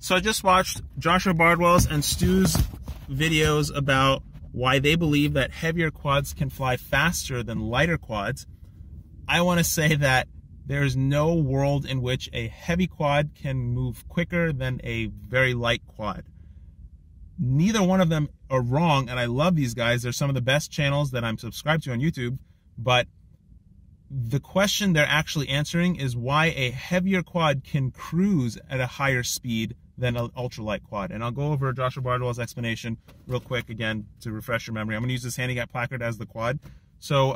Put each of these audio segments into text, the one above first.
So I just watched Joshua Bardwell's and Stu's videos about why they believe that heavier quads can fly faster than lighter quads. I want to say that there's no world in which a heavy quad can move quicker than a very light quad. Neither one of them are wrong, and I love these guys. They're some of the best channels that I'm subscribed to on YouTube, but the question they're actually answering is why a heavier quad can cruise at a higher speed than an ultralight quad. And I'll go over Joshua Bardwell's explanation real quick again to refresh your memory. I'm going to use this handicap placard as the quad. So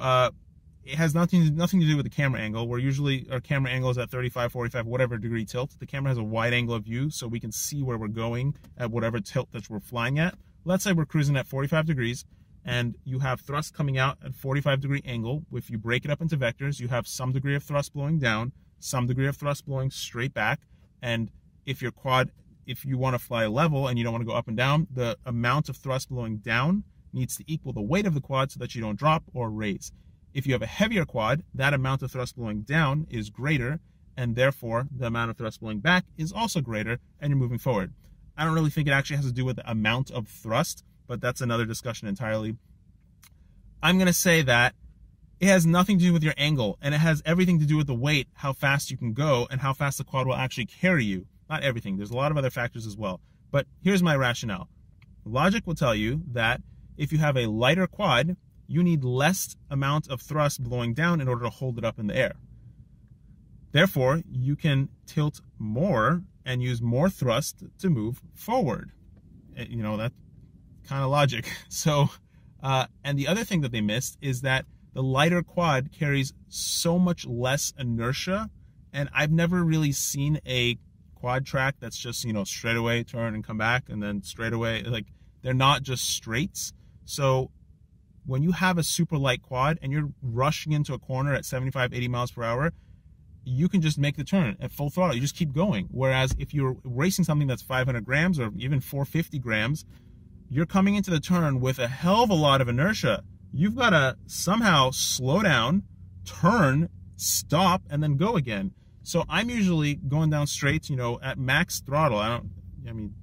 it has nothing to do with the camera angle. We're usually, our camera angle is at 35, 45, whatever degree tilt. The camera has a wide angle of view, so we can see where we're going at whatever tilt that we're flying at. Let's say we're cruising at 45 degrees. And you have thrust coming out at 45-degree angle. If you break it up into vectors, you have some degree of thrust blowing down, some degree of thrust blowing straight back. And if your quad, if you want to fly level and you don't want to go up and down, the amount of thrust blowing down needs to equal the weight of the quad so that you don't drop or raise. If you have a heavier quad, that amount of thrust blowing down is greater, and therefore the amount of thrust blowing back is also greater, and you're moving forward. I don't really think it actually has to do with the amount of thrust, but that's another discussion entirely. I'm going to say that it has nothing to do with your angle, and it has everything to do with the weight, how fast you can go, and how fast the quad will actually carry you. Not everything. There's a lot of other factors as well. But here's my rationale. Logic will tell you that if you have a lighter quad, you need less amount of thrust blowing down in order to hold it up in the air. Therefore, you can tilt more and use more thrust to move forward. You know, that kind of logic. So, and the other thing that they missed is that the lighter quad carries so much less inertia, and I've never really seen a quad track that's just, you know, straight away, turn and come back, and then straight away. Like, they're not just straights. So when you have a super light quad and you're rushing into a corner at 75, 80 miles per hour, you can just make the turn at full throttle. You just keep going. Whereas if you're racing something that's 500 grams or even 450 grams, you're coming into the turn with a hell of a lot of inertia. You've got to somehow slow down, turn, stop, and then go again. So I'm usually going down straight, you know, at max throttle. I mean,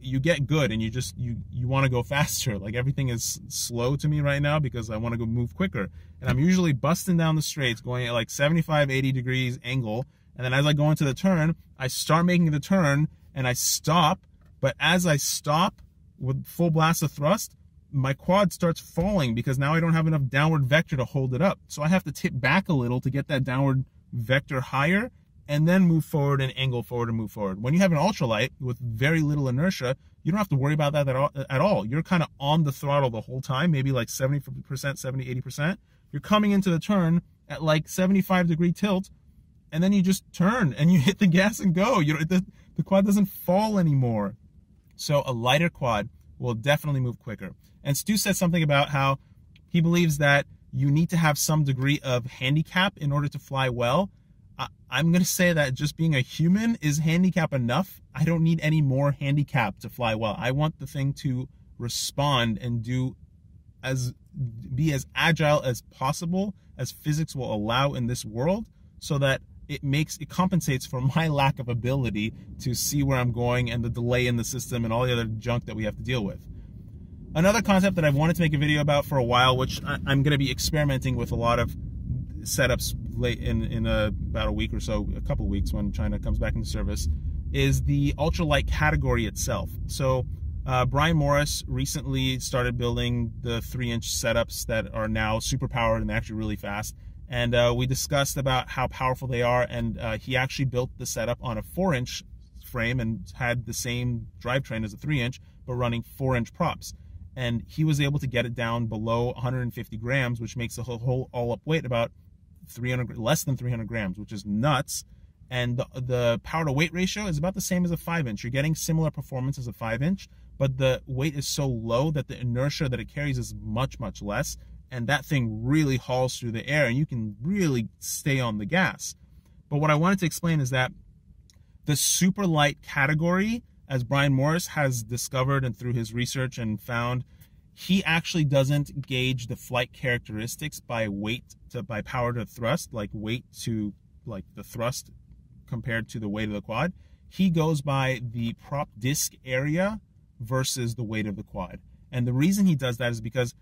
you get good and you want to go faster. Like, everything is slow to me right now because I want to go move quicker. And I'm usually busting down the straights, going at like 75, 80 degrees angle. And then as I go into the turn, I start making the turn and I stop. But as I stop, with full blast of thrust, my quad starts falling because now I don't have enough downward vector to hold it up. So I have to tip back a little to get that downward vector higher and then move forward and angle forward and move forward. When you have an ultralight with very little inertia, you don't have to worry about that at all. You're kind of on the throttle the whole time, maybe like 70%, 70%, 80%. You're coming into the turn at like 75-degree tilt, and then you just turn and you hit the gas and go. The quad doesn't fall anymore. So a lighter quad will definitely move quicker. And Stu said something about how he believes that you need to have some degree of handicap in order to fly well. I'm going to say that just being a human is handicap enough. I don't need any more handicap to fly well. I want the thing to respond and be as agile as possible as physics will allow in this world, so that it compensates for my lack of ability to see where I'm going and the delay in the system and all the other junk that we have to deal with. Another concept that I've wanted to make a video about for a while, which I'm going to be experimenting with a lot of setups late in about a week or so, a couple weeks when China comes back into service, is the ultralight category itself. So Brian Morris recently started building the 3-inch setups that are now super powered and actually really fast. And we discussed about how powerful they are, and he actually built the setup on a 4-inch frame and had the same drivetrain as a 3-inch, but running 4-inch props. And he was able to get it down below 150 grams, which makes the whole all-up weight about 300, less than 300 grams, which is nuts. And the power-to-weight ratio is about the same as a 5-inch. You're getting similar performance as a 5-inch, but the weight is so low that the inertia that it carries is much, much less. And that thing really hauls through the air, and you can really stay on the gas. But what I wanted to explain is that the super light category, as Brian Morris has discovered and through his research and found, he actually doesn't gauge the flight characteristics by weight to by power to thrust, like weight to like the thrust compared to the weight of the quad. he goes by the prop disc area versus the weight of the quad. And the reason he does that is because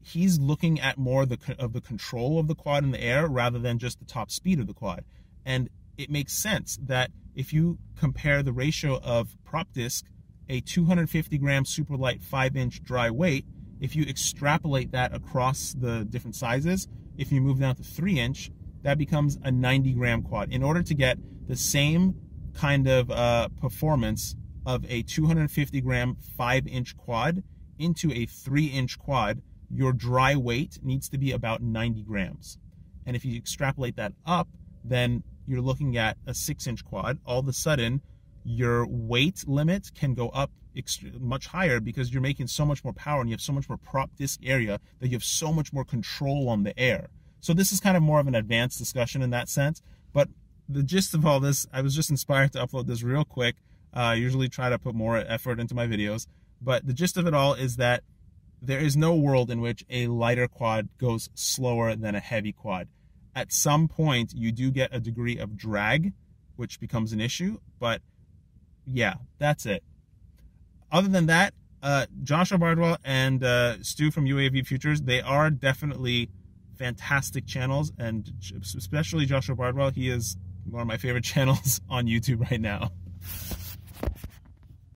he's looking at more of the control of the quad in the air rather than just the top speed of the quad. And it makes sense that if you compare the ratio of prop disc, a 250 gram super light 5-inch dry weight, if you extrapolate that across the different sizes, if you move down to 3-inch, that becomes a 90 gram quad. In order to get the same kind of performance of a 250 gram 5-inch quad into a 3-inch quad, your dry weight needs to be about 90 grams. And if you extrapolate that up, then you're looking at a 6-inch quad. All of a sudden, your weight limit can go up much higher because you're making so much more power and you have so much more prop disc area that you have so much more control on the air. So this is kind of more of an advanced discussion in that sense. But the gist of all this, I was just inspired to upload this real quick. I usually try to put more effort into my videos. But the gist of it all is that there is no world in which a lighter quad goes slower than a heavy quad. At some point, you do get a degree of drag, which becomes an issue. But yeah, that's it. Other than that, Joshua Bardwell and Stu from UAV Futures, they are definitely fantastic channels, and especially Joshua Bardwell. He is one of my favorite channels on YouTube right now.